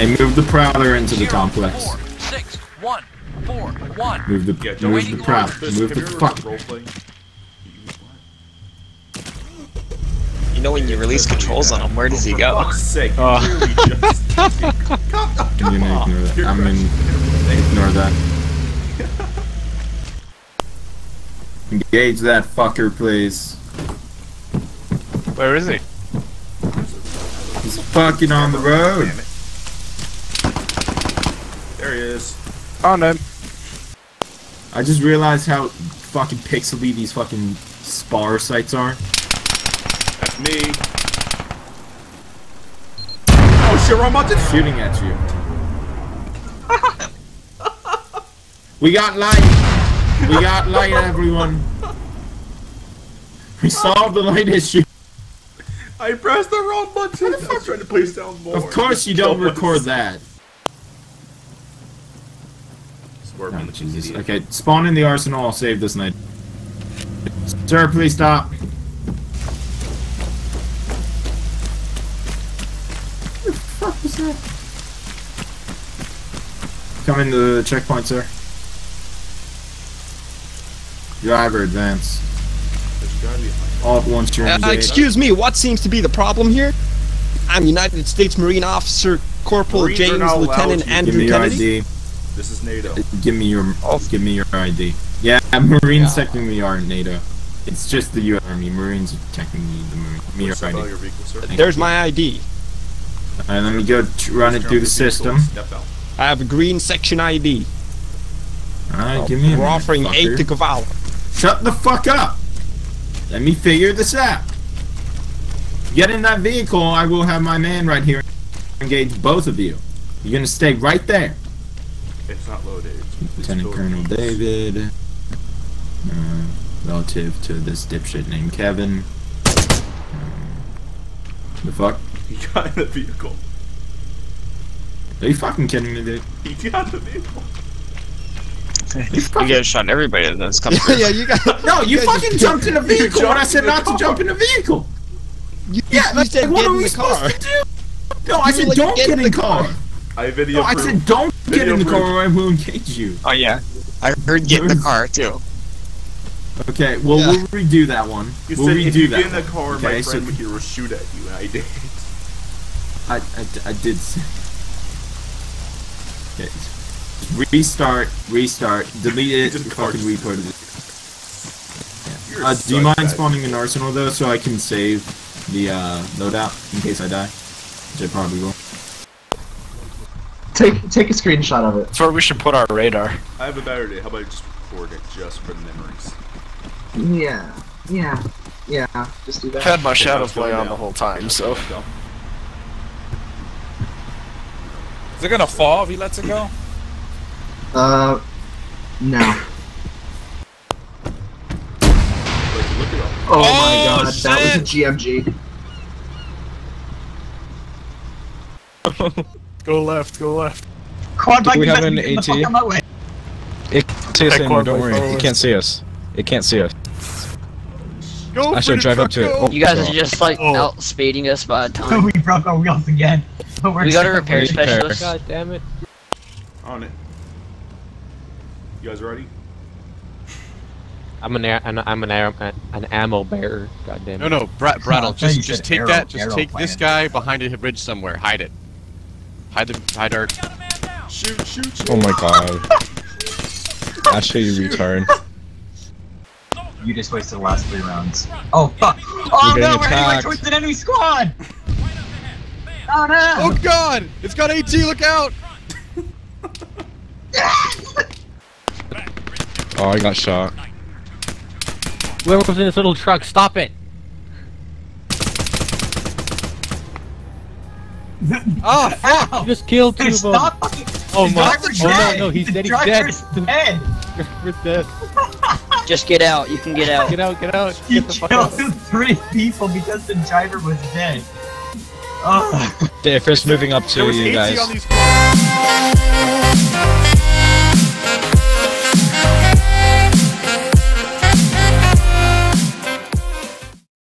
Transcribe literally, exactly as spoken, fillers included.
And move the Prowler into the complex. Four, six, one, four, one. Move the, yeah, move the Prowler. Move the Prowler. You know when you release controls on him, where does he go? Oh, for fuck's sake, uh. just... come, come, come I'm gonna ignore that. You're I'm gonna ignore that. Engage that fucker, please. Where is he? He's fucking on the road. Damn it. There he is. Oh no. I just realized how fucking pixely these fucking spar sites are. That's me. Oh shit, wrong button! Shooting at you. We got light! We got light, everyone! We solved the light issue! I pressed the wrong button! I was trying to place down more. Of course you don't record that. Oh, Jesus. Okay, spawn in the arsenal, I'll save this night. Sir, please stop. Come into the checkpoint, sir. Driver, advance. All at once during uh, the day. Excuse me, what seems to be the problem here? I'm United States Marine Officer Corporal Marines James Lieutenant Andrew Kennedy. Give me your I D. This is NATO. Give me your, oh. give me your I D. Yeah, Marines yeah. technically are NATO. It's just the U S Army. Marines are technically the Marines. Me your I D. Your vehicle, There's you. my I D. Alright, let me go run it through the system. I have a green section I D. Alright, give me a We're offering eight to Cavallo. Shut the fuck up! Let me figure this out. Get in that vehicle, I will have my man right here. Engage both of you. You're gonna stay right there. It's not loaded. It's Lieutenant Colonel David. Uh, relative to this dipshit named Kevin. Uh, the fuck? He got in the vehicle. Are you fucking kidding me, dude? He got in the vehicle. You, fucking... you guys shot everybody in this company. yeah, yeah, you got. No, you, you fucking jumped in a vehicle when I said not to jump in a vehicle. You, yeah, you like, said like, what are we supposed to do? No, you I said like, don't get, get in the car. car. I video. No, I said don't video get in the proof. car or I will engage you. Oh yeah, I heard get in the car too. Okay, well yeah. we'll redo that one. You we'll said redo if you that get in the car, okay, my friend so... would hear a shoot at you, and I did. I, I, I did say. Okay. Restart, restart, delete it, just fucking record it. Yeah. Uh, do you mind bad. spawning an arsenal though, so I can save the uh, loadout in case I die? Which I probably will. Take take a screenshot of it. That's where we should put our radar. I have a better idea. How about I just record it just for the memories? Yeah, yeah, yeah. Just do that. I've had my shadow play on the whole time, so. Is it gonna fall if he lets it go? Uh, no. Like, look it up. Oh, oh my god, shit. That was a G M G. Go left, go left. Quad bike. Do we have an A T? It can't see us anymore, don't worry. It can't see us. It can't see us. Go I should drive up to it. Oh, you guys oh. are just like oh. out speeding us by time. We broke our wheels again. But we're we got a repair specialist. God damn it. On it. You guys ready? I'm an air, an, I'm an, air, an ammo bearer. God damn it. No, no, Br Brattle. Just, just take arrow, that. Just take planet. this guy behind a ridge somewhere. Hide it. Hide the hide our. Shoot! Shoot! Shoot! Oh my god! Actually, you retard. You just wasted the last three rounds. Oh fuck! Oh no, we're heading towards an enemy squad! Oh no! Oh god! It's got AT, look out! Oh, I got shot. Where was in this little truck? Stop it! Oh fuck! You just killed two of them. Oh my! Oh no, no, he's dead. He's dead. He's dead. Just get out. You can get out. Get out. Get out. You killed three people because the driver was dead. Oh. They're first moving up to you guys.